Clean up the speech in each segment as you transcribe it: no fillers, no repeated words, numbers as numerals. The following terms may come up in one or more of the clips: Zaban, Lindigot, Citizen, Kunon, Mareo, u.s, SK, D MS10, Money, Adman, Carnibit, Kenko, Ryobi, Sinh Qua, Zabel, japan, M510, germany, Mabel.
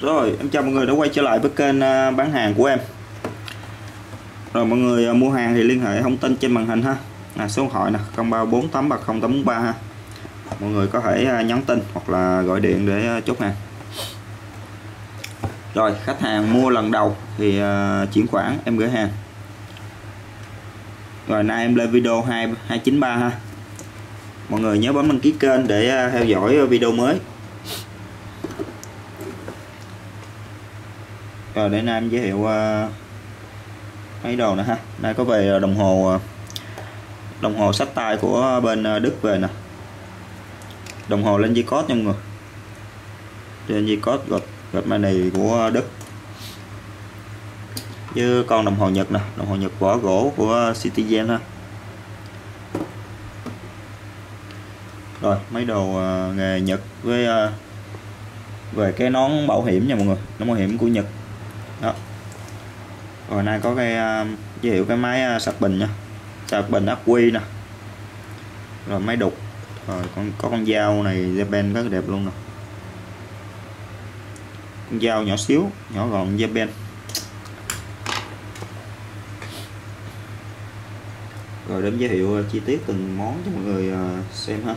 Rồi, em chào mọi người đã quay trở lại với kênh bán hàng của em. Rồi mọi người mua hàng thì liên hệ thông tin trên màn hình ha. À, số điện thoại nè 0348308843 ha. Mọi người có thể nhắn tin hoặc là gọi điện để chốt hàng. Rồi, khách hàng mua lần đầu thì chuyển khoản em gửi hàng. Rồi nay em lên video 293 ha. Mọi người nhớ bấm đăng ký kênh để theo dõi video mới. Rồi để nay em giới thiệu mấy đồ nữa ha. Nay có về đồng hồ xách tay của bên Đức về nè. Đồng hồ Lindigot nha mọi người. Lindigot gọt Money của Đức. Với con đồng hồ Nhật nè, đồng hồ Nhật vỏ gỗ của Citizen ha. Rồi mấy đồ nghề Nhật với về cái nón bảo hiểm nha mọi người, nón bảo hiểm của Nhật. Đó. Rồi nay có cái giới thiệu cái máy sạc bình nha, sạc bình ắc quy nè, rồi máy đục, rồi có con dao này Zabel rất đẹp luôn nè, con dao nhỏ xíu, nhỏ gọn Zabel. Rồi đến giới thiệu chi tiết từng món cho mọi người xem ha.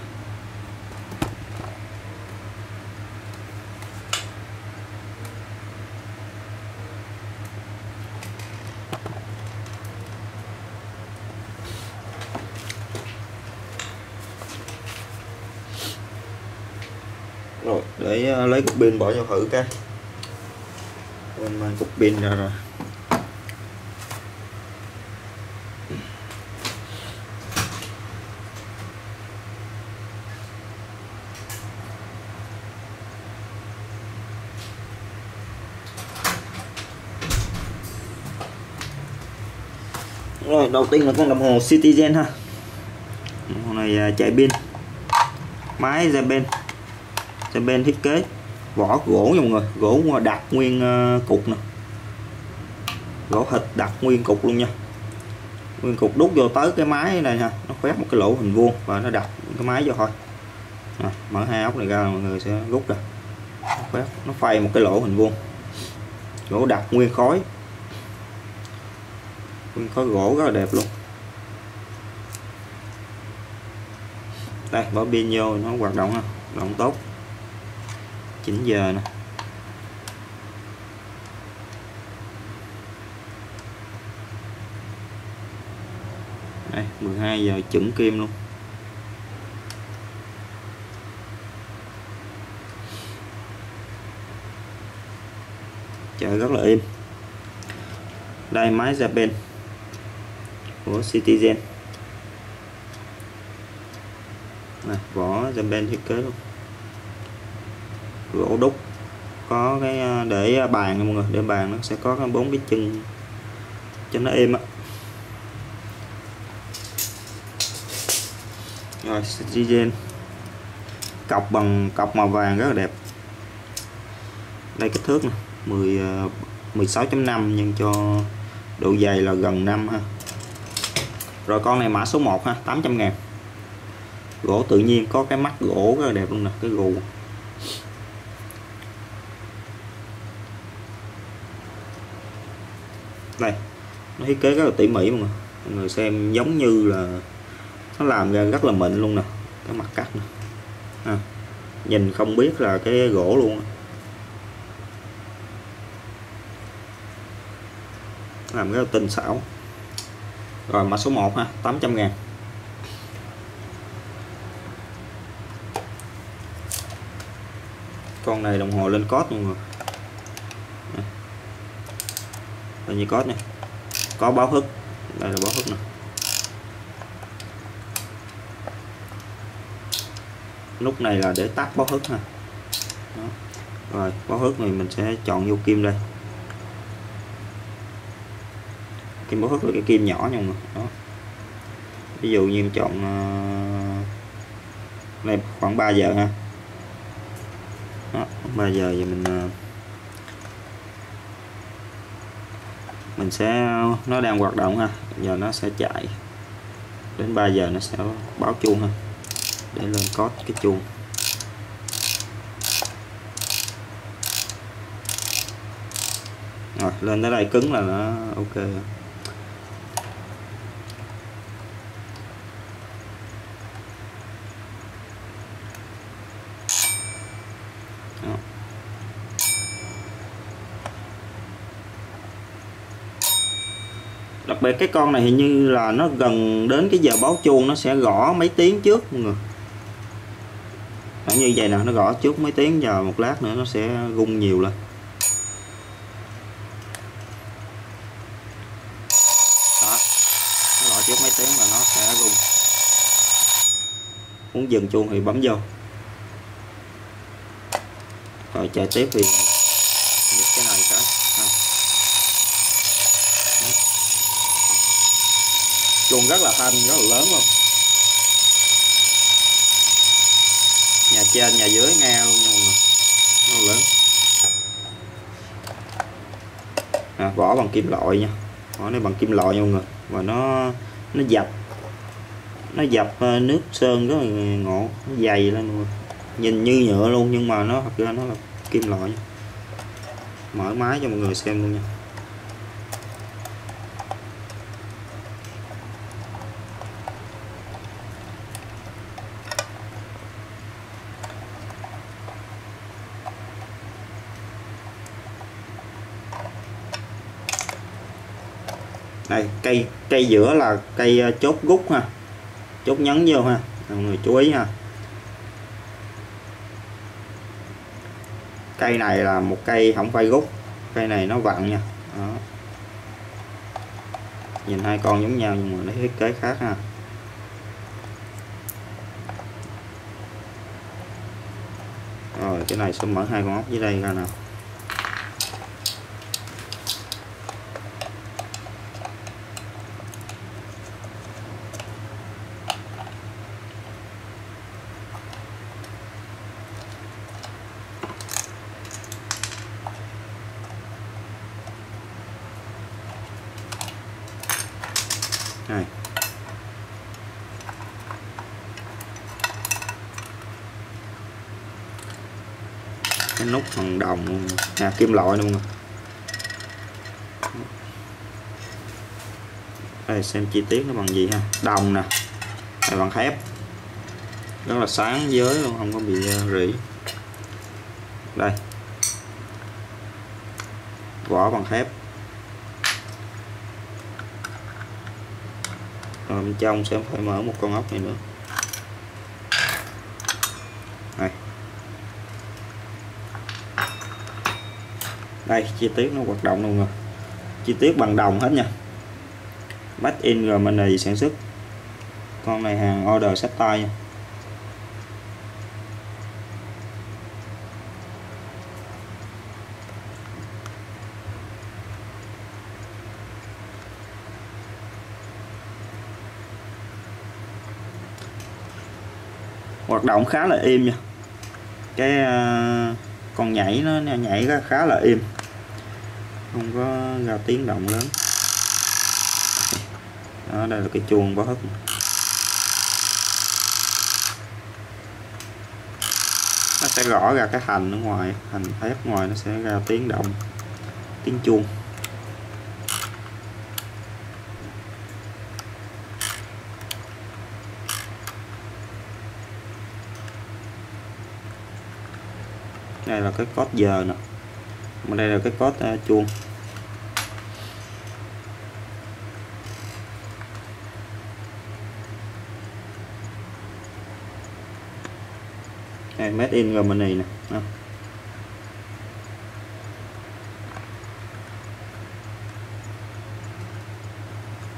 Rồi để lấy cục pin bỏ vô thử cái cục pin ra rồi. Rồi đầu tiên là con đồng hồ Citizen ha, đồng hồ này chạy pin, máy Zabel thiết kế, vỏ gỗ nha mọi người, gỗ đặt nguyên cục nè, gỗ thịt đặt nguyên cục luôn nha, nguyên cục đút vô tới cái máy này ha, nó khoét một cái lỗ hình vuông và nó đặt cái máy vô thôi. À, mở hai ốc này ra mọi người sẽ rút ra, nó phay một cái lỗ hình vuông, gỗ đặt nguyên khối gỗ rất là đẹp luôn. Đây bỏ pin vô nó hoạt động ha, hoạt động tốt. 9 giờ nè. Đây 12 giờ chuẩn kim luôn. Chạy rất là im. Đây máy Zabel của Citizen. Này, vỏ Zabel thiết kế luôn, gỗ đúc, có cái để bàn mọi người, để bàn nó sẽ có 4 cái chân cho nó êm á. Rồi Citizen cọc bằng cọc màu vàng rất là đẹp. Đây kích thước này, 16.5 nhưng cho độ dày là gần 5 ha. Rồi con này mã số 1 ha, 800.000. Gỗ tự nhiên, có cái mắt gỗ rất là đẹp luôn nè, cái gù. Đây, nó thiết kế rất là tỉ mỉ mọi người xem, giống như là nó làm ra rất là mịn luôn nè, cái mặt cắt nè. À, nhìn không biết là cái gỗ luôn. Làm rất là tinh xảo. Rồi mã số 1 ha, 800.000. Con này đồng hồ lên cót mọi người. Là như cót này. Có báo thức. Đây là báo thức nè. Nút này là để tắt báo thức ha. Đó. Rồi, báo thức này mình sẽ chọn vô kim đây. Kim báo thức là cái kim nhỏ nha mọi người. Đó. Ví dụ như em chọn này khoảng 3 giờ ha. Đó, 3 giờ thì mình sẽ, nó đang hoạt động ha, giờ nó sẽ chạy đến 3 giờ nó sẽ báo chuông ha, để lên code cái chuông. Rồi lên tới đây cứng là nó ok. Đặc biệt cái con này hình như là nó gần đến cái giờ báo chuông nó sẽ gõ mấy tiếng trước mọi người. Nó như vậy nè, nó gõ trước mấy tiếng, giờ một lát nữa nó sẽ rung nhiều lên. Đó, nó gõ trước mấy tiếng là nó sẽ rung. Muốn dừng chuông thì bấm vô. Rồi chạy tiếp thì nhấc cái này cái. Chuông rất là thanh, rất là lớn luôn. Nhà trên, nhà dưới nghe luôn nhưng mà nó lớn. À, vỏ bằng kim loại nha. Vỏ này bằng kim loại nha mọi người. Và nó dập. Nó dập nước sơn rất là ngộ, nó dày lên mọi người. Nhìn như nhựa luôn nhưng mà nó thật ra nó là kim loại nha. Mở máy cho mọi người xem luôn nha. Đây, cây giữa là cây chốt rút ha, chốt nhấn vô ha, mọi người chú ý ha. Cây này là một cây không phải rút, cây này nó vặn nha. Đó. Nhìn hai con giống nhau nhưng mà nó thiết kế khác ha. Rồi cái này sẽ mở hai con ốc dưới đây ra nào. Đây. Cái nút bằng đồng luôn nè, kim loại luôn nè. Đây xem chi tiết nó bằng gì ha, đồng nè, này bằng thép, rất là sáng giới luôn, không có bị rỉ. Đây vỏ bằng thép. Rồi bên trong sẽ phải mở một con ốc này nữa. Đây, đây chi tiết nó hoạt động luôn rồi. Chi tiết bằng đồng hết nha. Made in Germany sản xuất. Con này hàng order xách tay nha. Hoạt động khá là im nha. Cái con nhảy nó nhảy khá là im, không có ra tiếng động lớn. Đó, đây là cái chuông báo thức. Nó sẽ gõ ra cái hành ở ngoài, hành thép ngoài nó sẽ ra tiếng động, tiếng chuông. Đây là cái code giờ nè, mà đây là cái code chuông. Đây, made in Germany nè. Đó.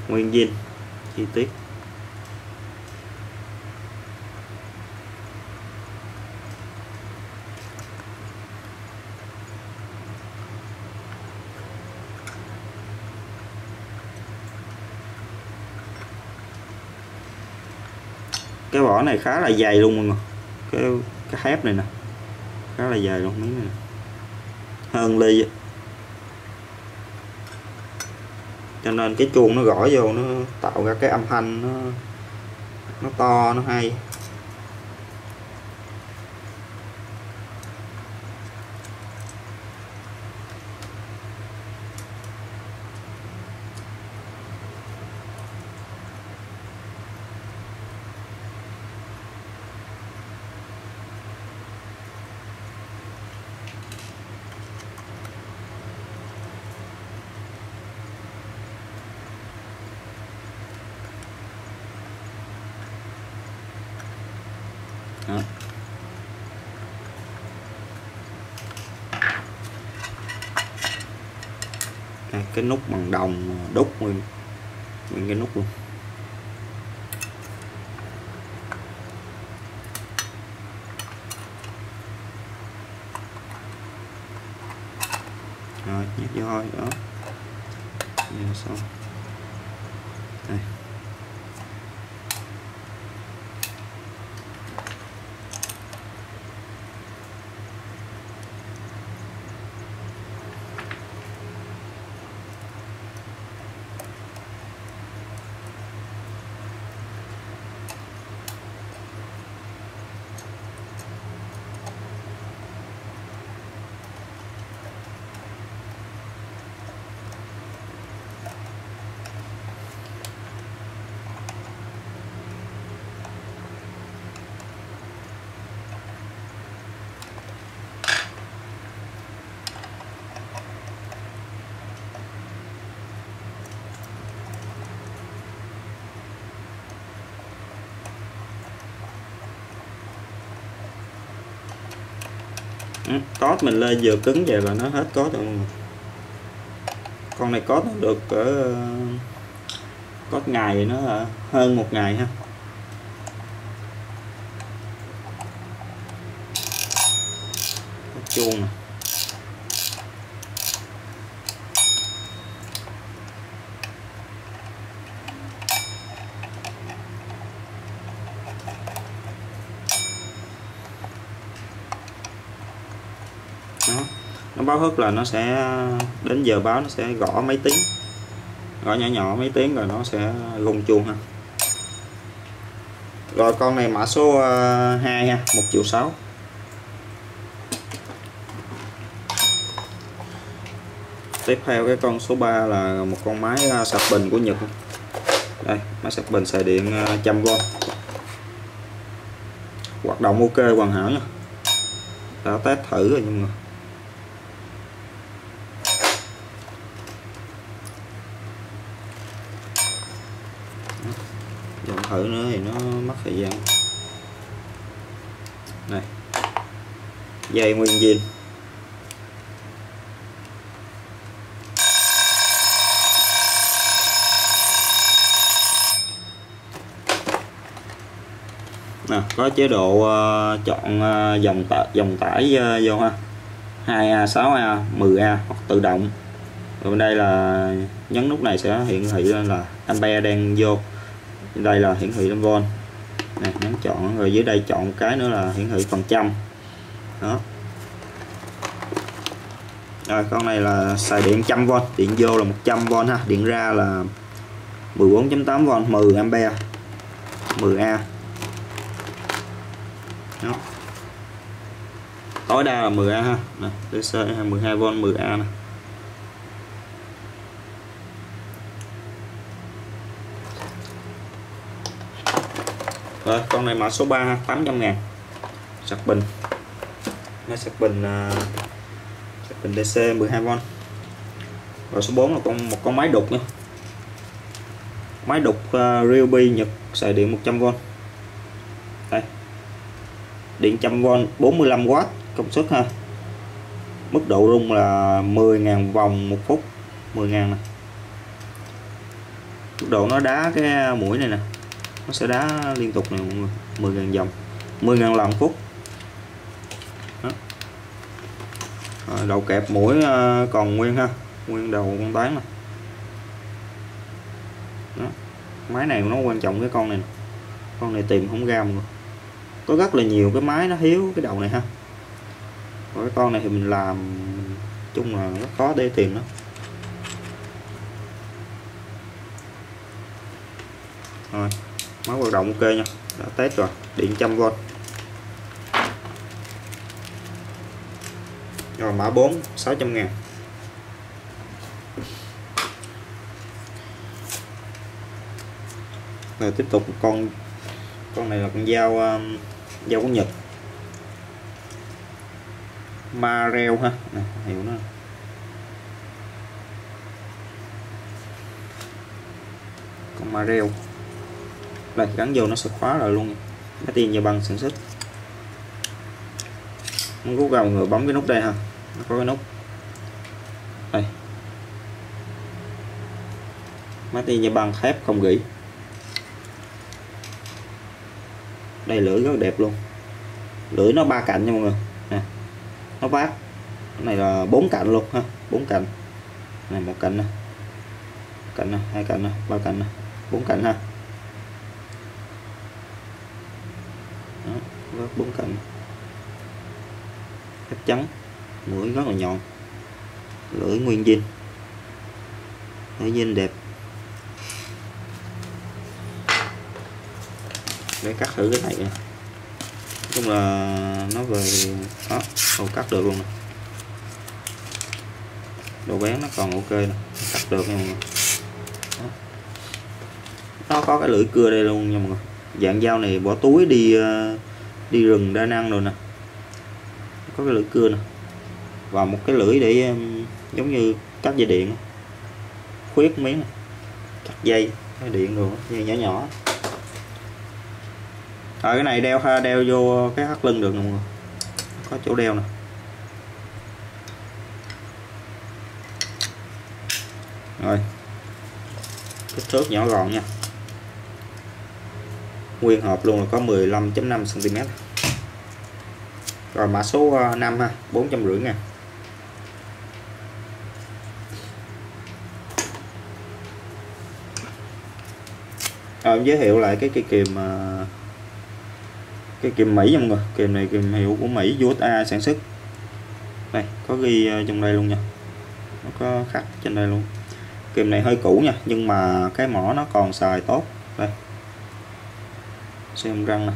Nguyên zin chi tiết. Cái vỏ này khá là dày luôn mọi người. Cái thép này nè khá là dày luôn, miếng này nè. Hơn ly. Cho nên cái chuông nó gõ vô nó tạo ra cái âm thanh nó to, nó hay. Đây, cái nút bằng đồng đúc nguyên cái nút luôn. Rồi nhét vô thôi đó. Vô xong. Đây. Code mình lên vừa cứng về là nó hết code rồi mọi người. Con này code nó được cỡ code ngày, nó hơn một ngày ha. Code chuông nè. Báo thức là nó sẽ đến giờ báo, nó sẽ gõ mấy tiếng, gõ nhỏ nhỏ mấy tiếng rồi nó sẽ rung chuông ha. Rồi con này mã số 2 ha, 1,6 triệu. Tiếp theo cái con số 3 là một con máy sạc bình của Nhật. Đây, máy sạc bình xài điện 100V. Hoạt động ok hoàn hảo nha. Đã test thử rồi nhưng mà thử nữa thì nó mất thời gian. Này, dây nguyên zin. Nè, có chế độ chọn dòng tải vô ha, 2A, 6A, 10A hoặc tự động. Rồi bên đây là nhấn nút này sẽ hiển thị lên là ampere đang vô. Đây là hiển thị 5V này, nhấn chọn rồi dưới đây chọn cái nữa là hiển thị phần trăm đó. Rồi con này là xài điện 100V, điện vô là 100V ha, điện ra là 14.8V, 10A, 10A đó. Tối đa là 10A ha, nè, DC 12V 10A nè. Rồi, con này mã số 3, 800.000. Sạc bình. Nó sạc bình DC 12V. Rồi số 4 là một con máy đục nha. Máy đục Ryobi Nhật xài điện 100V. Đây. Điện 100V 45W công suất ha. Mức độ rung là 10.000 vòng 1 phút, 10.000 nè. Mức độ nó đá cái mũi này nè. Nó sẽ đá liên tục này mọi người, 10.000 vòng, 10.000 lần phút. Đó. Rồi, đầu kẹp mũi còn nguyên ha, nguyên đầu con tán này. Đó. Máy này nó quan trọng cái con này nè. Con này tìm không ra mọi người. Có rất là nhiều cái máy nó thiếu cái đầu này ha. Còn cái con này thì mình làm chung là rất khó để tìm nó. Rồi. Máy hoạt động ok nha, đã test rồi, điện 100V. Rồi mã 4, 600.000. Rồi tiếp tục con này là con dao của Nhật. Mareo ha, này, hiểu nó. Con Mareo. Đây, gắn vô nó sẽ khóa rồi luôn. Cái tiền nhà bằng sản xuất. Muốn rút ra mọi người bấm cái nút đây ha. Nó có cái nút. Đây. Mati như băng thép không gỉ. Đây lưỡi rất đẹp luôn. Lưỡi nó ba cạnh nha mọi người nè. Nó vát. Cái này là bốn cạnh luôn ha, bốn cạnh. Này một cạnh nè. Cạnh nè, hai cạnh nè, ba cạnh nè, bốn cạnh ha. Đó, vát bốn cạnh. Chắc chắn. Mũi rất là nhọn. Lưỡi nguyên zin. Lưỡi zin đẹp. Để cắt thử cái này nè. Nói chung là nó về đó, đầu cắt được luôn nè. Đồ bán nó còn ok nè, cắt được nha mọi người. Đó. Nó có cái lưỡi cưa đây luôn nha mọi người. Dạng dao này bỏ túi đi rừng đa năng rồi nè. Có cái lưỡi cưa nè. Và một cái lưỡi để giống như cắt dây điện. Khuyết miếng nè. Cắt dây, cái điện rồi, dây nhỏ nhỏ. Rồi cái này đeo ha, đeo vô cái thắt lưng được nè mọi người. Có chỗ đeo nè. Rồi. Kích thước nhỏ gọn nha. Nguyên hộp luôn là có 15.5 cm. Rồi mã số 5 ha, 450.000. Rồi em giới thiệu lại cái cây kìm, cái kìm Mỹ nha mọi người. Kìm này kìm hiệu của Mỹ, USA sản xuất. Đây có ghi trong đây luôn nha, nó có khắc trên đây luôn. Kìm này hơi cũ nha, nhưng mà cái mỏ nó còn xài tốt. Đây xem răng nè,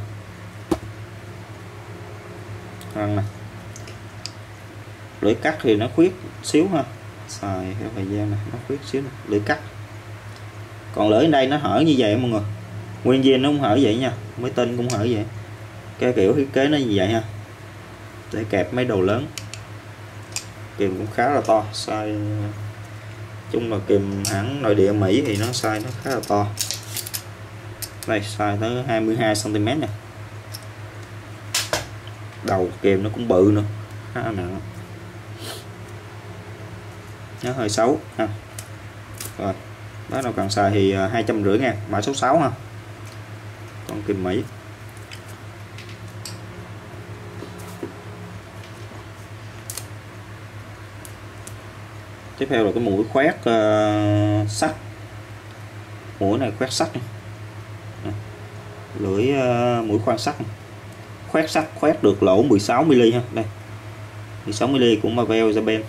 răng nè. Lưỡi cắt thì nó khuyết xíu ha, xài theo thời gian này nó khuyết xíu nè. Lưỡi cắt, còn lưỡi đây nó hở như vậy mọi người. Nguyên viên nó cũng hở vậy nha, mới tin cũng hở vậy. Cái kiểu thiết kế nó như vậy ha, để kẹp mấy đồ lớn. Kìm cũng khá là to, size chung là kìm hãng nội địa Mỹ thì nó size nó khá là to. Đây size tới 22 cm nè. Đầu kìm nó cũng bự nữa, khá là nặng, nó hơi xấu ha. Rồi đó, nào cần xài thì 250.000, mã số 6 ha, con kìm Mỹ. Tiếp theo là cái mũi khoét sắt. Mũi này khoét sắt. Lưỡi mũi khoan sắt. Khoét sắt khoét được lỗ 16 mm ha. Đây. 16 mm của Mabel Zabel.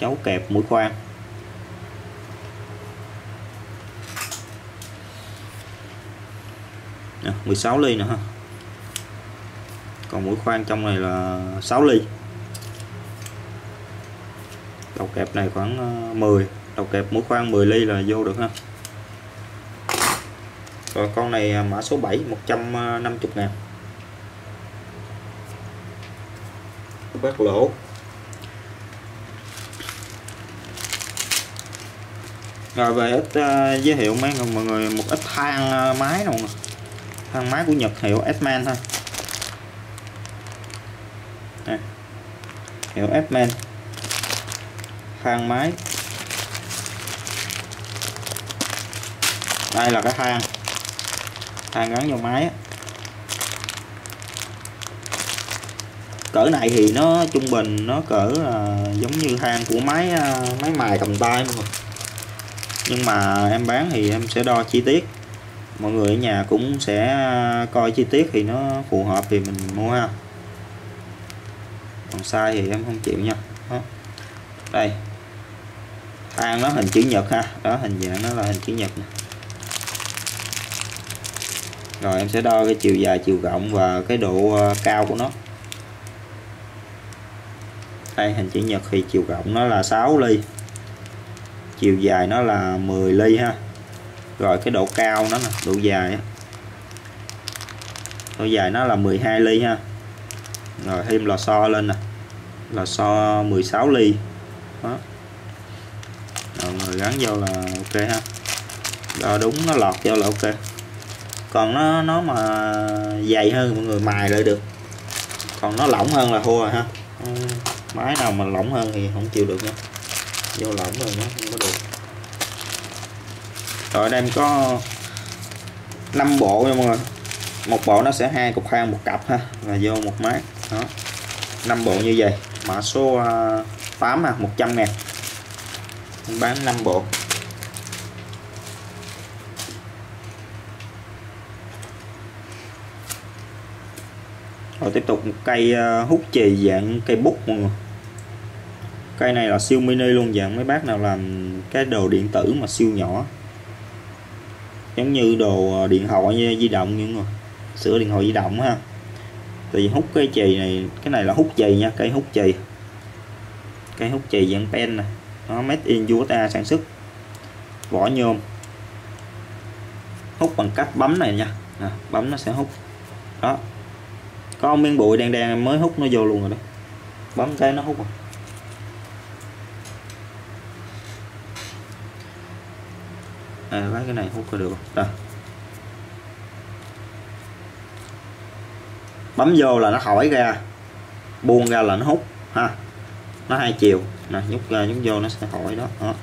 Chấu kẹp mũi khoan. Nè, 16 ly nữa ha. Còn mũi khoan trong này là 6 ly. Đầu kẹp này khoảng 10, đầu kẹp mũi khoan 10 ly là vô được ha. Rồi con này mã số 7, 150.000. Khoét lỗ. Rồi về ít giới thiệu mấy mọi người một ít thang máy nè. Thang máy của Nhật hiệu Adman ha. Đây. Hiệu Adman. Thang máy. Đây là cái thang. Thang gắn vô máy. Cỡ này thì nó trung bình, nó cỡ giống như thang của máy mài cầm tay mọi người. Nhưng mà em bán thì em sẽ đo chi tiết. Mọi người ở nhà cũng sẽ coi chi tiết thì nó phù hợp thì mình mua ha. Còn sai thì em không chịu nha. Đó. Đây. Thang nó hình chữ nhật ha, đó hình dạng nó là hình chữ nhật này. Rồi em sẽ đo cái chiều dài, chiều rộng và cái độ cao của nó. Đây hình chữ nhật thì chiều rộng nó là 6 ly, chiều dài nó là 10 ly ha. Rồi cái độ cao nó nè, độ dài, độ dài nó là 12 ly ha. Rồi thêm lò xo lên nè, lò xo 16 ly. Đó. Rồi gắn vô là ok ha. Đo đúng nó lọt vô là ok. Còn nó mà dày hơn mọi người mài lại được. Còn nó lỏng hơn là thua rồi ha. Máy nào mà lỏng hơn thì không chịu được nha. Vô lỏng rồi nó không có được. Rồi đây em có 5 bộ nha mọi người, một bộ nó sẽ 2 cục khoan một cặp ha, là vô một mát đó, 5 bộ như vậy. Mã số 8 à, 100.000 em bán 5 bộ. Rồi tiếp tục một cây hút chì dạng cây bút mọi người. Cây này là siêu mini luôn, dạng mấy bác nào làm cái đồ điện tử mà siêu nhỏ, giống như đồ điện thoại di động những người sửa điện thoại di động ha. Thì hút cái chì này, cái này là hút chì nha, cây hút chì, cây hút chì dạng pen này, nó made in USA sản xuất, vỏ nhôm, hút bằng cách bấm này nha, bấm nó sẽ hút đó. Có miếng bụi đen đen mới hút nó vô luôn rồi đó, bấm cái nó hút rồi. À, lấy cái này hút là được rồi. Bấm vô là nó thổi ra, buông ra là nó hút ha, nó hai chiều nè, nhúc ra nhúc vô nó sẽ thổi đó, đó.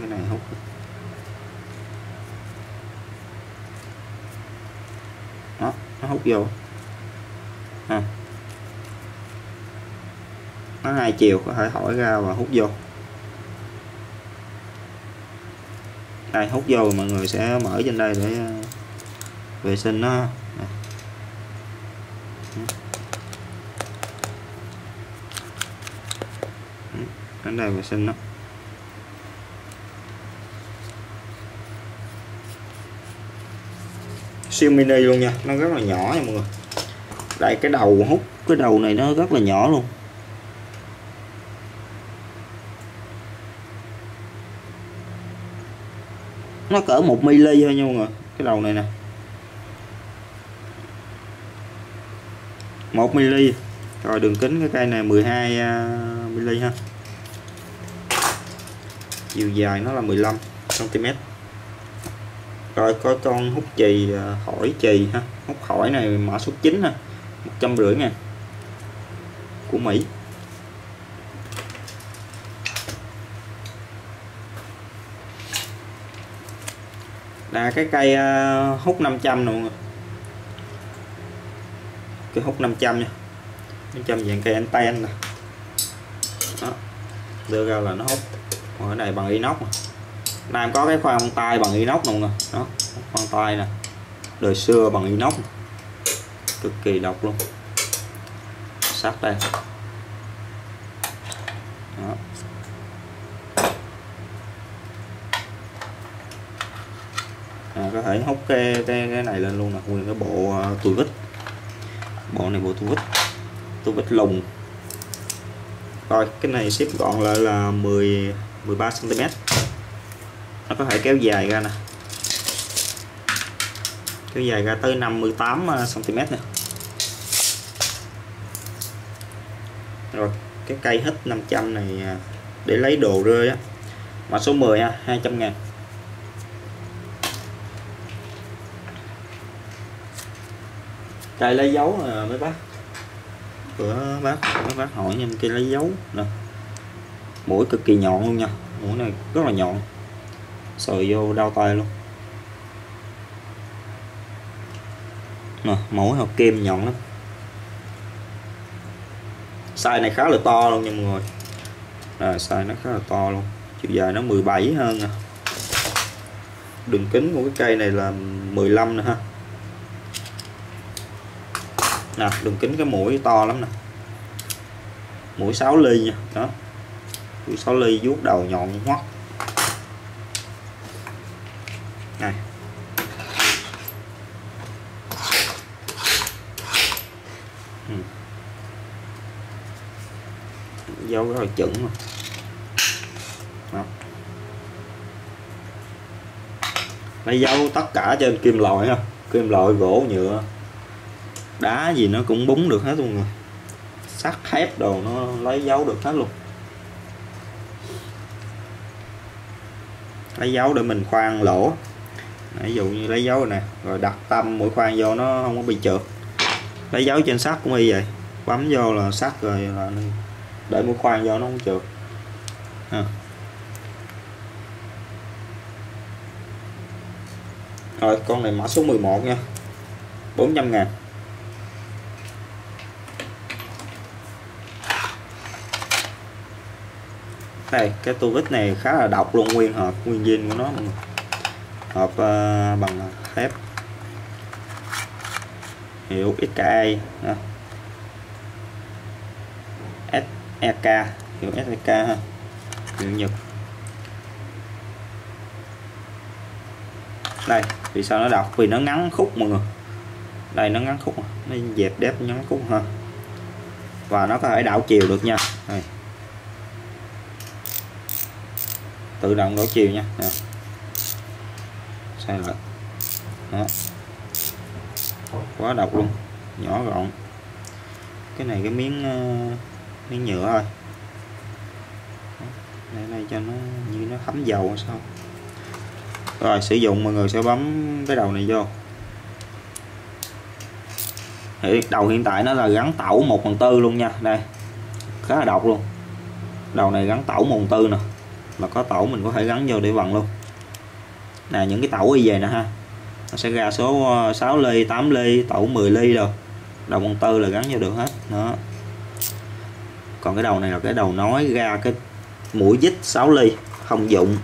Cái này hút đó, nó hút vô ha, nó hai chiều có thể thổi ra và hút vô. Đây hút vô mọi người sẽ mở trên đây để vệ sinh nó. Đến đây vệ sinh nó. Siêu mini luôn nha, nó rất là nhỏ nha mọi người. Đây cái đầu hút, cái đầu này nó rất là nhỏ luôn. Nó cỡ 1 mm thôi nha mọi người, cái đầu này nè, 1 mm. Rồi đường kính cái cây này 12 mm ha, chiều dài nó là 15 cm. Rồi có con hút chì, hỏi chì ha, hút hỏi này mã số 9 ha, 150.000 của Mỹ. Là cái cây hút 500 nè mọi người, cái hút 500 nha, 500 dạng cây anten nè, đưa ra là nó hút. Còn cái này bằng inox nè, nay em có cái khoan tay bằng inox nè mọi người, đó, khoan tay nè, đời xưa bằng inox, cực kỳ độc luôn, sắt đây, đó. À, có thể hút cái này lên luôn nè, nguyên cái bộ tù vít, bộ này bộ tù vít lùng. Rồi cái này ship gọn lại là 13 cm, nó có thể kéo dài ra nè, kéo dài ra tới 58 cm nè. Rồi cái cây hít 500 này để lấy đồ rơi á, mã số 10 ha, 200.000. Cây lấy dấu là mấy bác, bữa mấy bác hỏi em cây lấy dấu nè, mũi cực kỳ nhọn luôn nha, mũi này rất là nhọn, sờ vô đau tay luôn nè, mũi hộp kim nhọn lắm. Size này khá là to luôn nha mọi người, rồi size nó khá là to luôn, chiều dài nó 17 hơn nè, đường kính của cái cây này là 15 nữa ha. Nè, đường kính cái mũi to lắm nè, mũi 6 ly nha, đó, mũi 6 ly vuốt đầu nhọn hoắt. Này, dấu rất là chuẩn mà. Đó. Lấy dấu tất cả trên kim loại ha, kim loại, gỗ, nhựa, đá gì nó cũng búng được hết luôn rồi, sắt thép đồ nó lấy dấu được hết luôn. Lấy dấu để mình khoan lỗ, ví dụ như lấy dấu này nè, rồi đặt tâm mũi khoan vô nó không có bị trượt. Lấy dấu trên sắt cũng như vậy, bấm vô là sắt rồi, là để mũi khoan vô nó không trượt à. Rồi con này mã số 11 nha, 400.000. Đây, cái tu vít này khá là độc luôn, nguyên hộp, nguyên zin của nó, hộp bằng thép, hiệu SK, SK, hiệu SK ha, hiệu Nhật. Đây, vì sao nó độc? Vì nó ngắn khúc mọi người. Đây nó ngắn khúc, nó dẹp đép ngắn khúc ha. Và nó có thể đảo chiều được nha. Đây, tự động đảo chiều nha. Nè, sai lệch. Đó, quá độc luôn, nhỏ gọn. Cái này cái miếng nhựa thôi. Đây này cho nó như nó thấm dầu hay sao. Rồi sử dụng mọi người sẽ bấm cái đầu này vô. Đầu hiện tại nó là gắn tẩu 1/4 luôn nha. Đây, khá là độc luôn. Đầu này gắn tẩu 1/4 nè, là có tẩu mình có thể gắn vô để vận luôn. Nè, những cái tẩu y về nè ha, nó sẽ ra số 6 ly, 8 ly, tẩu 10 ly rồi. Đầu 1/4 là gắn vô được hết đó. Còn cái đầu này là cái đầu nói ra cái mũi vít 6 ly không dụng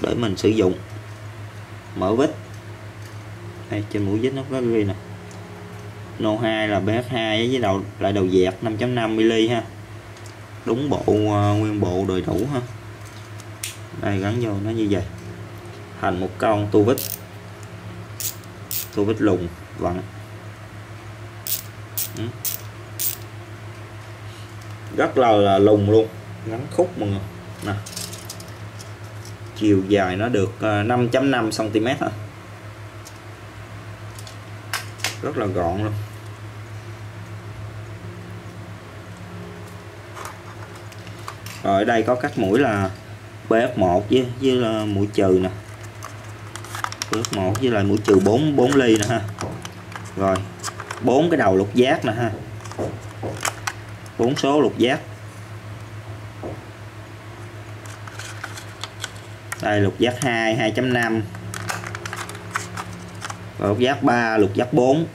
để mình sử dụng. Mở vít đây, trên mũi vít nó có ghi nè, nô 2 là BF2 với đầu lại đầu dẹt 5.5mm ha, đúng bộ nguyên bộ đầy đủ ha. Đây gắn vô nó như vậy thành một con tu vít lùng vặn. Rất là lùng luôn, ngắn khúc mọi người nè. Chiều dài nó được 5.5 cm hả? Rất là gọn luôn. Rồi ở đây có các mũi là BF1 với là mũi trừ nè, BF1 với lại mũi trừ 4 ly nè ha. Rồi 4 cái đầu lục giác nè ha, 4 số lục giác. Đây lục giác 2, 2.5. Lục giác 3, lục giác 4.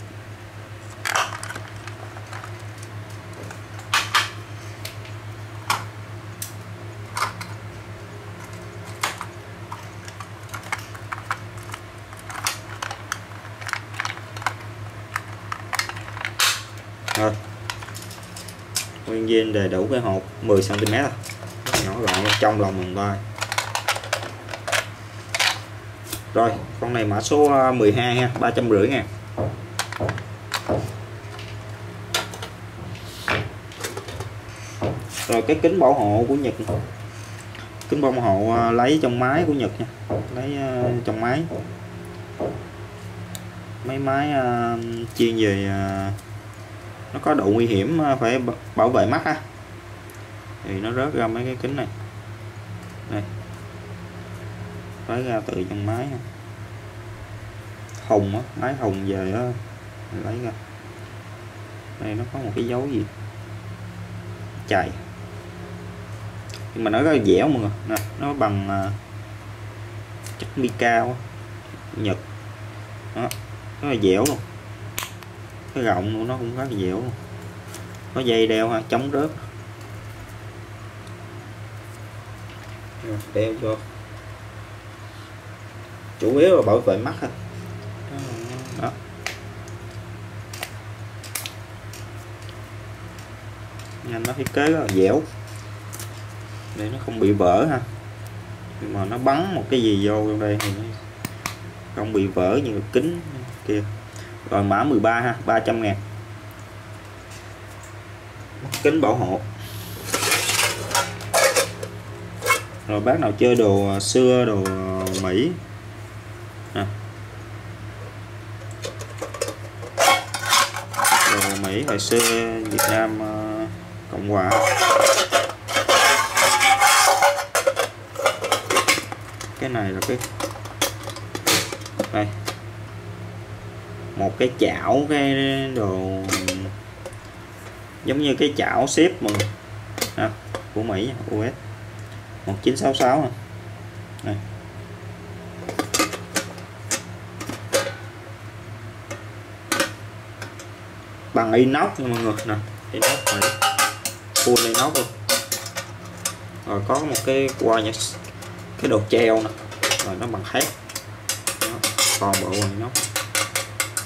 Rồi. Nguyên viên đầy đủ cái hộp 10 cm à. Nhỏ gọn trong lòng bàn tay. Rồi, con này mã số 12 ha, 350.000. Rồi cái kính bảo hộ của Nhật. Kính bảo hộ lấy trong máy của Nhật nha, lấy trong máy. Mấy máy chuyên về nó có độ nguy hiểm phải bảo vệ mắt ha. Thì nó rớt ra mấy cái kính này. Đây, lấy ra từ trong máy hồng á, máy hồng về á, lấy ra. Đây nó có một cái dấu gì chày, nhưng mà nó rất là dẻo mọi người nè, nó bằng chất mica Nhật đó, rất là dẻo luôn. Cái rộng của nó cũng rất là dẻo luôn. Có dây đeo ha, chống rớt, đeo vô chủ yếu là bảo vệ mắt ha. Đó. Nên nó thiết kế rất là dẻo để nó không bị vỡ ha. Nhưng mà nó bắn một cái gì vô trong đây thì không bị vỡ như kính kia. Rồi mã 13 ha, 300.000. Kính bảo hộ. Rồi bác nào chơi đồ xưa, đồ Mỹ nè, đồ Mỹ hồi xưa, Việt Nam Cộng Hòa. Cái này là cái đây, một cái chảo, cái đồ giống như cái chảo ship mà của Mỹ US 1966 này. Đây. Bằng inox nha mọi người nè, inox này, full inox luôn. Rồi có một cái qua nhà, cái đồ treo nè, rồi nó bằng thép, còn bộ inox,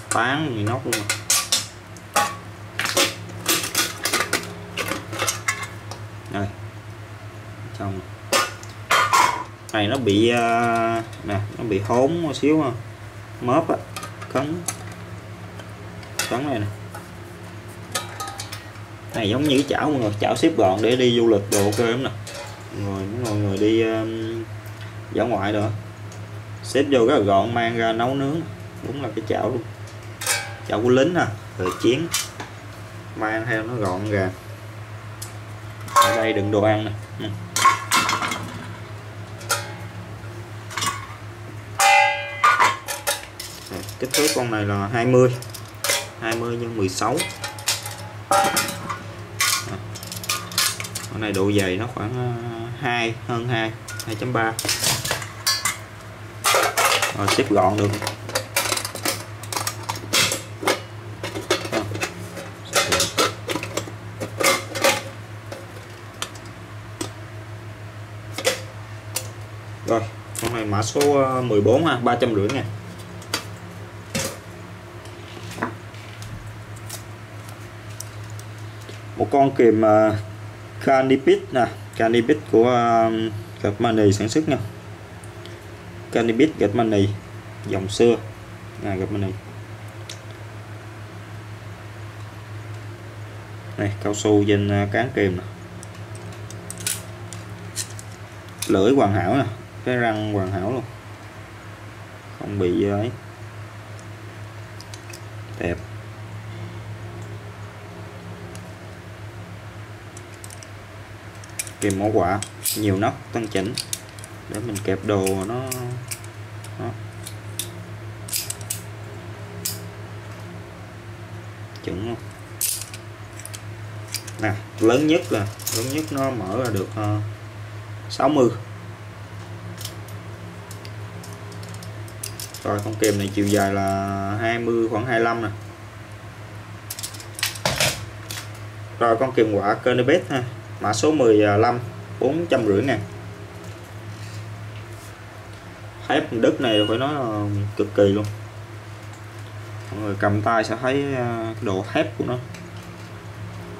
tán inox luôn nè. Đây, xong này nó bị nè, nó bị hốn một xíu ha, mớp á, cấn này nè. Này giống như chảo mọi người, chảo ship gọn để đi du lịch đồ ok lắm nè. Rồi mọi người đi dã ngoại rồi, xếp vô rất là gọn, mang ra nấu nướng, đúng là cái chảo luôn, chảo của lính nè, rồi chiến, mang theo nó gọn gàng. Ở đây đựng đồ ăn nè. Kích thước con này là 20 x 16. Con này độ dày nó khoảng 2, hơn 2, 2.3. Rồi xếp gọn được. Rồi, con này mã số 14 ha, 350 nha. Một con kìm Carnibit nè, Carnibit của Money sản xuất nha. Carnibit Money dòng xưa nè, Money. Này, cao su trên cán kìm nè. Lưỡi hoàn hảo nè, cái răng hoàn hảo luôn, không bị ấy, đẹp. Kìm mẫu quả nhiều nóc tân chỉnh để mình kẹp đồ nó đó. Chuẩn luôn nè, lớn nhất là nó mở ra được 60. Rồi con kìm này chiều dài là 20, khoảng 25 nè. Rồi con kìm quả Carnibit ha, mã số 15, 450 nè. Thép Đức này phải nói là cực kỳ luôn. Mọi người cầm tay sẽ thấy cái độ thép của nó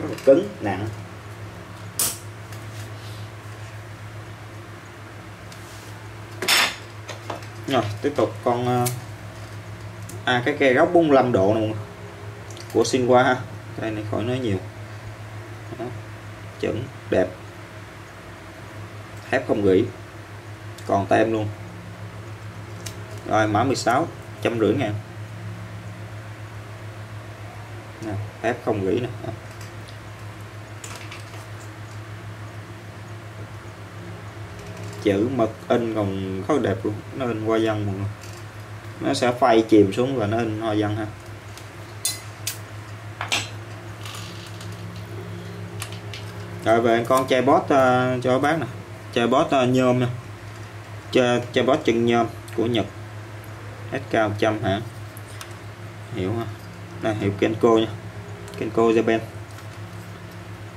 rất là cứng, nặng. Rồi, tiếp tục con cái cây góc 45 độ này, của Sinh Qua ha. Cây này khỏi nói nhiều. Đó. Chuẩn, đẹp. Thép không gỉ. Còn tem luôn. Rồi, mã 16, 150.000. Nè, thép không gỉ nè. Chữ mực in còn khá đẹp luôn, nó in hoa văn mọi người, nó sẽ phay chìm xuống và nó in hoa văn ha. Rồi về con chai bót cho bác nè, chai bót nhôm nè, chai bót chân nhôm của Nhật, SK 100 hả, hiểu ha, đây hiệu Kenko nha, Kenko Zabel.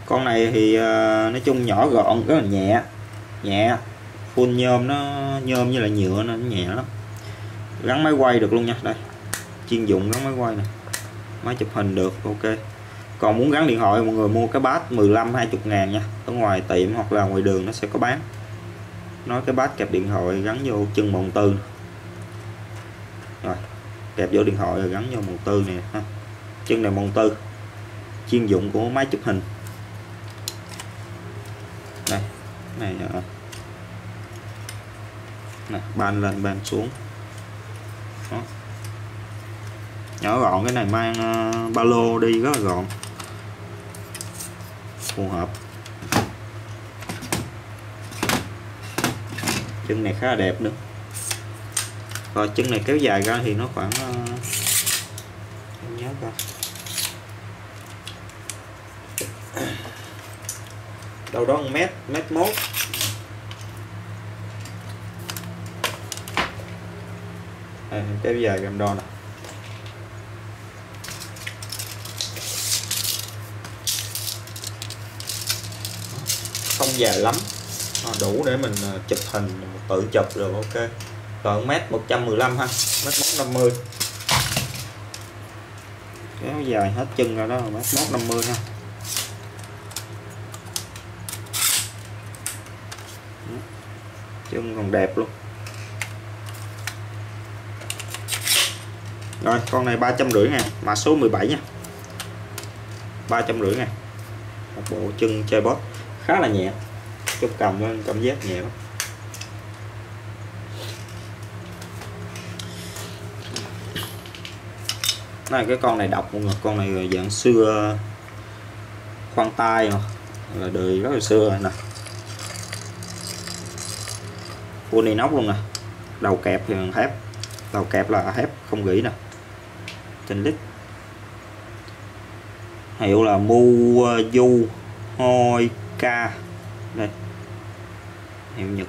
Con này thì nói chung nhỏ gọn, rất là nhẹ, full nhôm, nó nhôm như là nhựa nó nhẹ lắm, gắn máy quay được luôn nha. Đây chuyên dụng gắn máy quay nè, máy chụp hình được ok. Còn muốn gắn điện thoại mọi người mua cái bát 15-20.000 nha, ở ngoài tiệm hoặc là ngoài đường nó sẽ có bán, nói cái bát kẹp điện thoại gắn vô chân mộng tư, rồi kẹp vô điện thoại rồi gắn vô mộng tư nè ha. Chân này mộng tư chuyên dụng của máy chụp hình. Đây này nè, ban lên ban xuống. Đó. Nhỏ gọn, cái này mang ba lô đi rất là gọn, phù hợp. Chân này khá là đẹp nữa. Rồi chân này kéo dài ra thì nó khoảng nhớ coi đâu đó 1m, 1m1. Cái dài cầm đo nè. Không dài lắm, đủ để mình chụp hình, tự chụp được. Ok, còn 1m115 ha, 1m150. Kéo dài hết chân rồi đó, 1m150 ha. Chân còn đẹp luôn. Rồi con này 350 ngàn, mã số 17 nha, 350 ngàn. Một bộ chân chơi bót khá là nhẹ, trong cầm cảm giác nhẹ lắm. Này cái con này độc luôn, con này dạng xưa khoan tay mà, là đời rất là xưa rồi nè, full inox luôn nè. Đầu kẹp thì bằng thép, đầu kẹp là thép không gỉ nè, trên lít. Hiệu là Muju Hoi Ka đây, hiệu Nhật.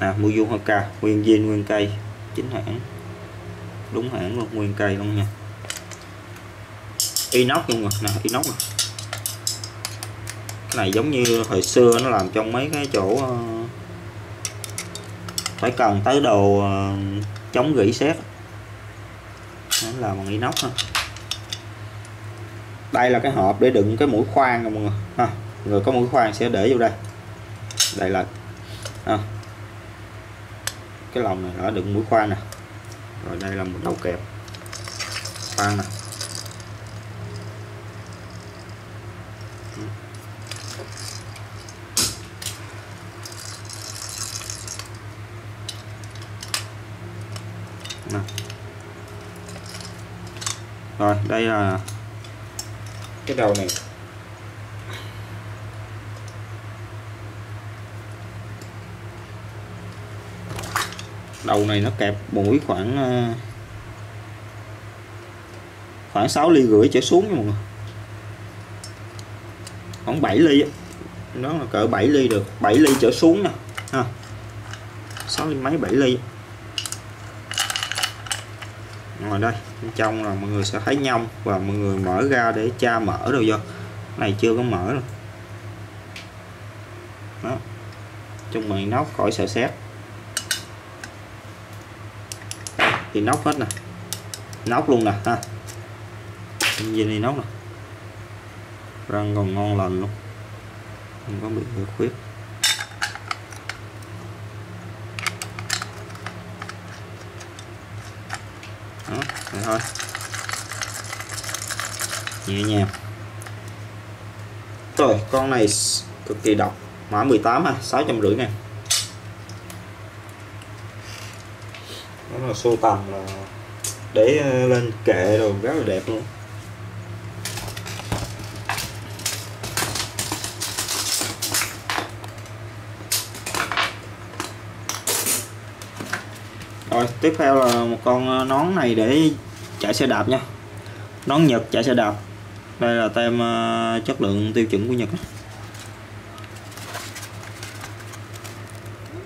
Muju Hoi Ka nguyên viên nguyên cây, chính hãng, đúng hãng luôn, nguyên cây luôn nha. Inox luôn rồi nè, inox rồi. Cái này giống như hồi xưa nó làm trong mấy cái chỗ phải cần tới đồ chống rỉ sét, nó làm bằng inox ha. Đây là cái hộp để đựng cái mũi khoan rồi mọi người ha, người có mũi khoan sẽ để vô đây. Đây là cái lồng này nó đựng mũi khoan nè, rồi đây là một đầu kẹp khoan nè. Rồi đây là cái đầu này, đầu này nó kẹp mũi khoảng 6,5 ly trở xuống nha mọi người, khoảng 7 ly đó, là cỡ 7 ly được, 7 ly trở xuống nè ha, 6 ly mấy 7 ly. Rồi đây bên trong là mọi người sẽ thấy nhông, và mọi người mở ra để tra mở đồ vô. Này chưa có mở rồi đó, chung bằng inox khỏi sợ sét, inox hết nè, inox luôn nè ha, viên inox nè, răng còn ngon lành luôn, không có bị hư khuyết. Đó, vậy thôi, nhẹ nhàng. Rồi con này cực kỳ độc, mã 18 ha, 650 ngàn. Nó là sưu tầm, là để lên kệ rồi, rất là đẹp luôn. Rồi tiếp theo là một con nón này để chạy xe đạp nha, nón Nhật chạy xe đạp. Đây là tem chất lượng tiêu chuẩn của Nhật.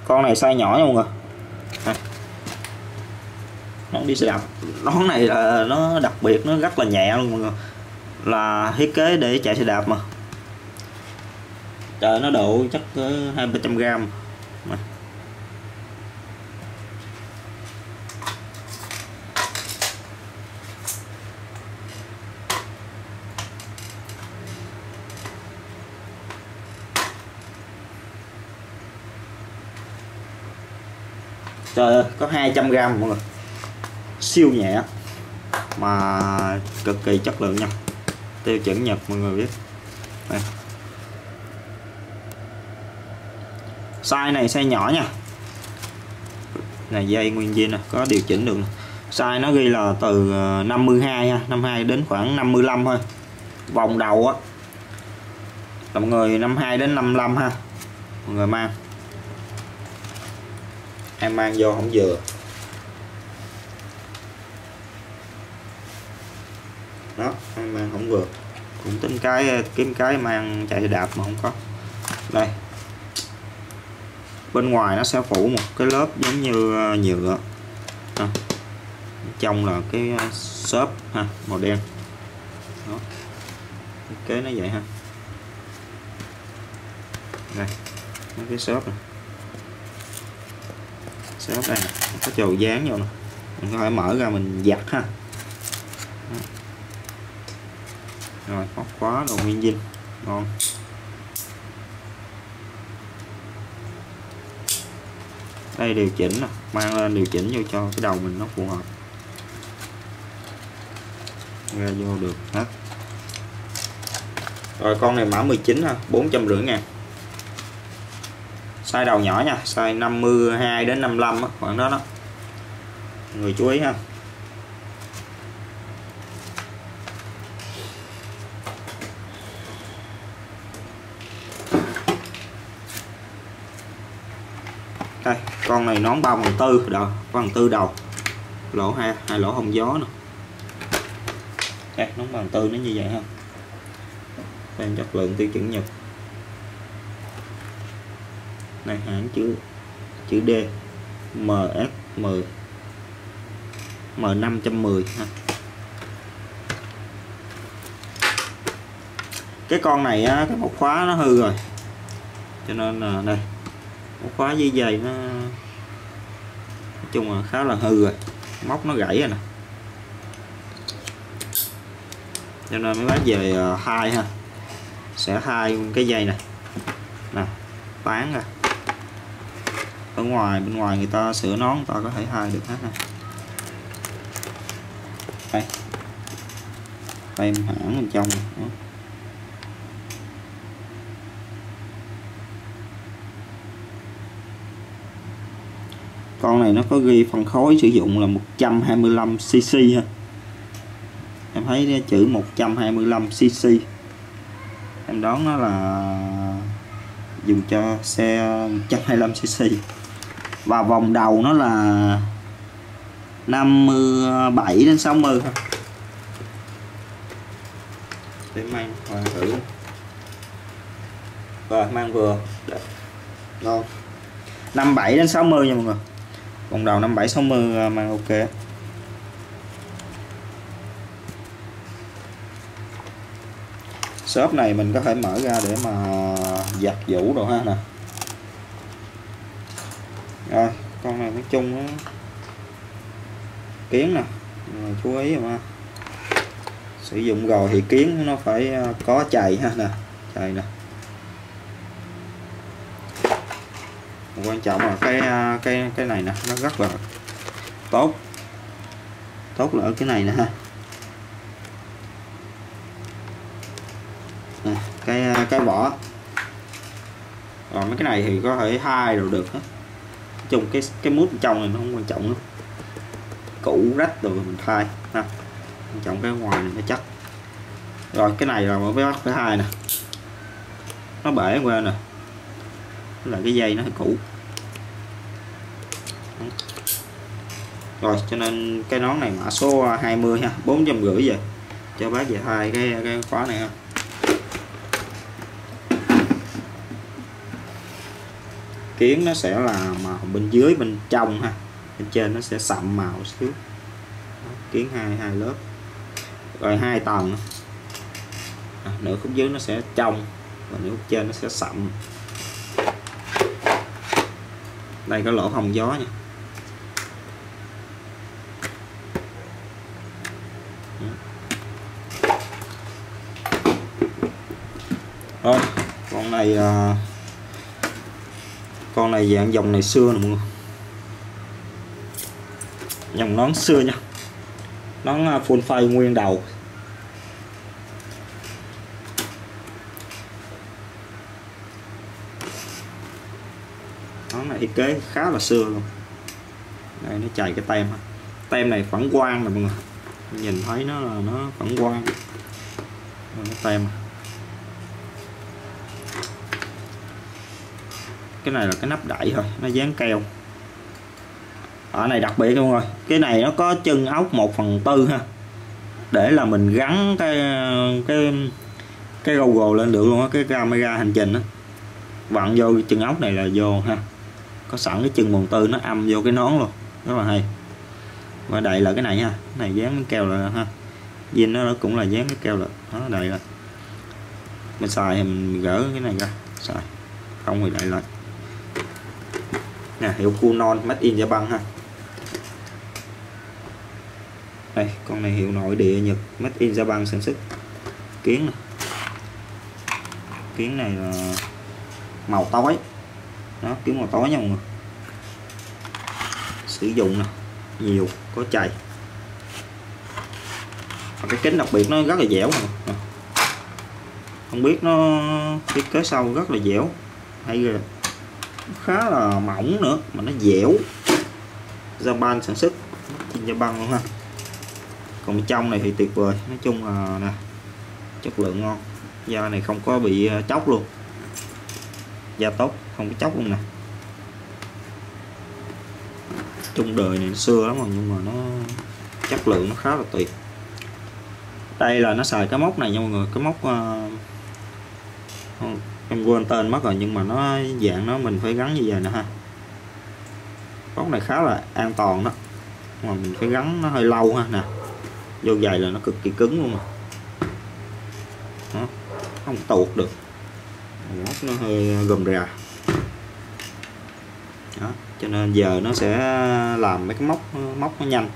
Con này size nhỏ nha mọi người, nón đi xe đạp. Nón này là nó đặc biệt, nó rất là nhẹ luôn mọi người, là thiết kế để chạy xe đạp mà. Trời, nó độ chắc 200-300 gram. Trời ơi, có 200 gram mọi người, siêu nhẹ mà cực kỳ chất lượng nha, tiêu chuẩn Nhật mọi người biết. Đây, size này size nhỏ nha, này dây nguyên viên nè, có điều chỉnh được. Size nó ghi là từ 52 nha, 52 đến khoảng 55 thôi, vòng đầu á mọi người, 52 đến 55 ha mọi người. Mang em mang vô không vừa đó, hai màn không vượt, cũng tính cái kiếm cái màn chạy đạp mà không có. Đây bên ngoài nó sẽ phủ một cái lớp giống như nhựa ha. Trong là cái xốp ha, màu đen đó. Thiết kế nó vậy ha, đây cái xốp này, xốp đây này. Có chầu dán vô nè, mình có thể mở ra mình giặt ha. Rồi có khóa đồ nguyên dinh ngon. Đây điều chỉnh nè, mang lên điều chỉnh vô cho cái đầu mình nó phù hợp, ra vô được hết. Rồi con này mã 19 ha, 450.000. Size đầu nhỏ nha, size 52 đến 55 á, khoảng đó đó. Người chú ý ha. Đây, con này nón 3/4 đó, 3/4 đầu. Lỗ hai lỗ hông gió nè. Đây, nón 3/4 nó như vậy ha. Đang chất lượng tiêu chuẩn Nhật. Này hãng chữ D MS10 M510 ha. Cái con này á, cái một khóa nó hư rồi, cho nên là đây một khóa dây dày nó nói chung là khá là hư rồi, móc nó gãy rồi nè, cho nên mới bán về hai ha, sẽ hai cái dây này nè tán ra. Ở ngoài bên ngoài người ta sửa nón người ta có thể hai được hết này. Đây tem hãng bên trong đó. Con này nó có ghi phân khối sử dụng là 125cc ha. Em thấy chữ 125cc, em đoán nó là dùng cho xe 125cc. Và vòng đầu nó là 57 đến 60 thôi. Để mang hoàn thử. Và mang vừa. Ngon. 57 đến 60 nha mọi người. Vòng đầu 57 60 mang ok. Shop này mình có thể mở ra để mà giặt vũ đồ ha nè. Rồi, con này nói chung nó kiến nè, chú ý mà sử dụng rồi thì kiến nó phải có chày ha nè, chày nè. Quan trọng là cái này nè, nó rất là tốt, tốt là ở cái này nè ha. Nè, cái vỏ. Rồi mấy cái này thì có thể hai đồ được hết. Chung cái mút trong này nó không quan trọng nữa. Cũ rách rồi mình thay ha. Quan trọng cái ngoài này nó chắc. Rồi cái này là một cái móc thứ hai nè. Nó bể qua nè. Là cái dây nó hơi cũ. Rồi cho nên cái nón này mã số 20 ha, 450 vậy. Cho bác về hai cái khóa này ha. Kiến nó sẽ là màu bên dưới bên trong ha, bên trên nó sẽ sậm màu xíu. Kiến hai lớp rồi hai tầng à, nửa khúc dưới nó sẽ trong và nửa khúc trên nó sẽ sậm. Đây có lỗ hồng gió nha, rồi con này dạng dòng này xưa nè mọi người, dòng nón xưa nha, nón full face nguyên đầu. Nón này thiết kế khá là xưa luôn. Đây nó chạy cái tem ha, tem này phản quang nè mọi người, nhìn thấy nó là nó phản quang. Rồi cái tem này. Cái này là cái nắp đậy thôi, nó dán keo. Ở này đặc biệt luôn rồi, cái này nó có chân ốc 1/4 ha. để là mình gắn cái logo lên được luôn á, cái camera hành trình á, vặn vô chân ốc này là vô ha, có sẵn cái chân mùng tư nó âm vô cái nón luôn, rất là hay. Và đậy là cái này ha, cái này dán cái keo là ha, zin nó cũng là dán cái keo là nó đậy là mình xài thì mình gỡ cái này ra xài, không thì đậy lại nè. Hiệu Kunon made in Japan ha. Đây con này hiệu nội địa Nhật, made in Japan sản xuất. Kiến này, kiến này là màu tối đó, kiến màu tối nha mọi người, sử dụng nè, nhiều có chày. Và cái kính đặc biệt nó rất là dẻo, không biết nó thiết kế sau rất là dẻo hay là khá là mỏng nữa mà nó dẻo. Zaban sản xuất, Japan luôn ha. Còn trong này thì tuyệt vời, nói chung là nè, chất lượng ngon, da này không có bị chóc luôn, da tốt không có chóc luôn nè. Chung đời này xưa lắm rồi nhưng mà nó chất lượng nó khá là tuyệt. Đây là nó xài cái móc này nha mọi người, cái móc em quên tên mất rồi, nhưng mà nó dạng nó mình phải gắn như vậy nè ha. Móc này khá là an toàn đó, mà mình phải gắn nó hơi lâu ha nè, vô giày là nó cực kỳ cứng luôn mà đó, không tuột được, móc nó hơi gồm rà đó, cho nên giờ nó sẽ làm mấy cái móc nó nhanh,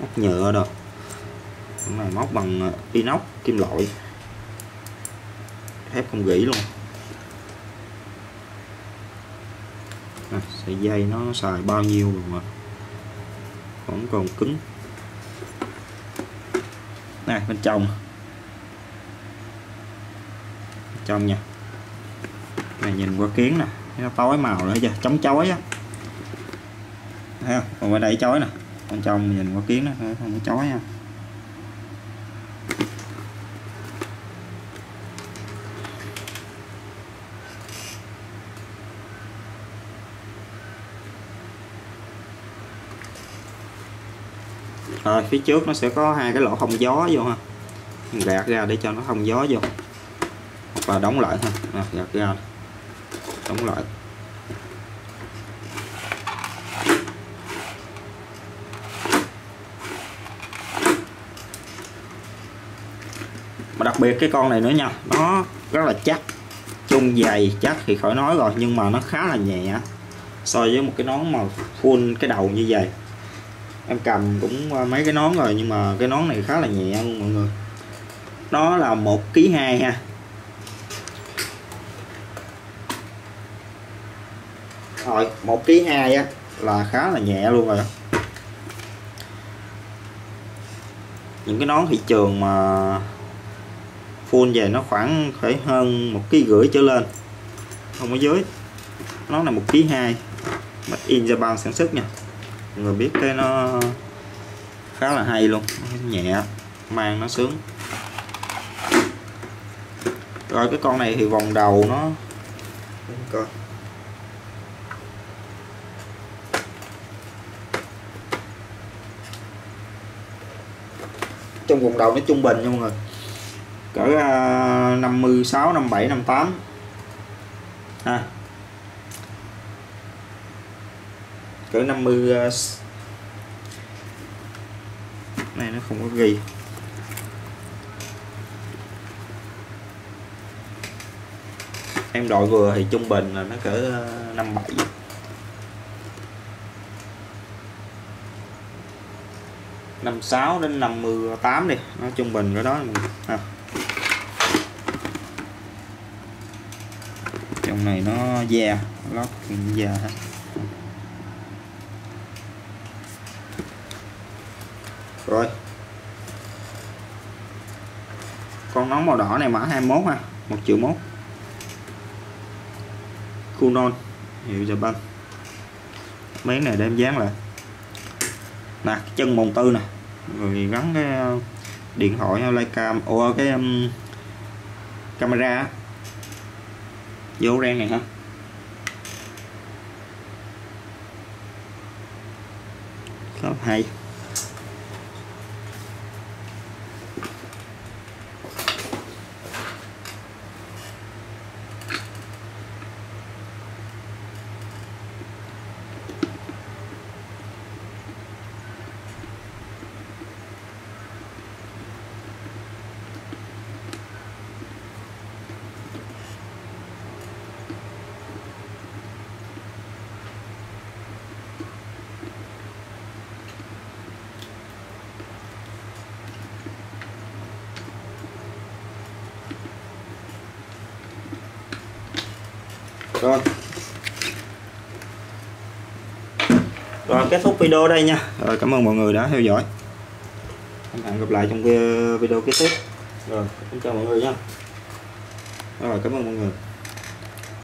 móc nhựa rồi, cũng là móc bằng inox, kim loại, thép không gỉ luôn. À, sợi dây nó xài bao nhiêu rồi mà vẫn còn cứng. Này bên trong, bên trong nha, này nhìn qua kiến nè, nó tối màu nữa, chưa chống chói á, thấy không? Còn ở đây chói nè, bên trong nhìn qua kiến nó không có chói nha. Rồi phía trước nó sẽ có hai cái lỗ thông gió vô ha, mình gạt ra để cho nó thông gió vô, và đóng lại ha. Nè, gạt ra đóng lại. Mà đặc biệt cái con này nữa nha, nó rất là chắc, chung dày chắc thì khỏi nói rồi, nhưng mà nó khá là nhẹ so với một cái nón mà full cái đầu như vậy. Em cầm cũng mấy cái nón rồi nhưng mà cái nón này khá là nhẹ luôn mọi người. Nó là 1,2 kg ha. Rồi 1,2 kg á là khá là nhẹ luôn rồi. Những cái nón thị trường mà full về nó khoảng phải hơn 1,5 kg trở lên, không có dưới. Nón này 1,2 kg, made in Japan sản xuất nha. Mọi người biết cái nó khá là hay luôn, nhẹ, mang nó sướng. Rồi cái con này thì vòng đầu nó coi. Trong vòng đầu nó trung bình nha mọi người, cỡ 56, 57, 58 ha. Cỡ 50 này nó không có ghi. Em đội vừa thì trung bình là nó cỡ 57. Năm 6 đến 58 đi, nó trung bình cái đó à. Trong này nó da, lót da ha. Rồi con nón màu đỏ này mã 21 ha, 1,1 triệu, Kunon hiệu Zabel. Mấy này đem dán lại nè, chân mùng tư nè, rồi gắn cái điện thoại hay Leica, ủa cái camera vô ren này ha. Khá hay. Rồi. Rồi kết thúc video đây nha. Rồi, cảm ơn mọi người đã theo dõi. Hẹn gặp lại trong video kế tiếp. Rồi, xin chào mọi người nha. Rồi, cảm ơn mọi người.